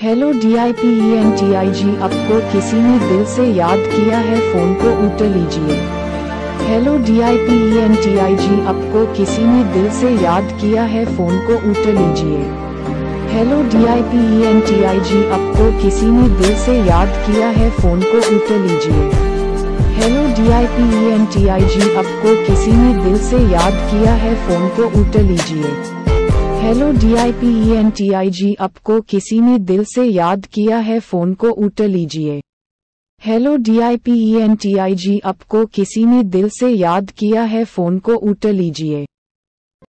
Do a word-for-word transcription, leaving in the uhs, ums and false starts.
Hello डीआईपेंटी, आपको किसी ने दिल से याद किया है, फोन को उठा लीजिए। हेलो डीआईपेंटी, आपको किसी ने दिल से याद किया है, फोन को उठा लीजिए। हेलो डीआईपेंटी, आपको किसी ने दिल से याद किया है, फोन को उठा लीजिए। हेलो डीआईपेंटी, आपको किसी ने दिल से याद किया है, फोन को उठा लीजिए। हेलो डीआईपेंटी, आपको किसी ने दिल से याद किया है, फोन को उठा लीजिए। हेलो डीआईपेंटी, आपको किसी ने दिल से याद किया है, फोन को उठा लीजिए।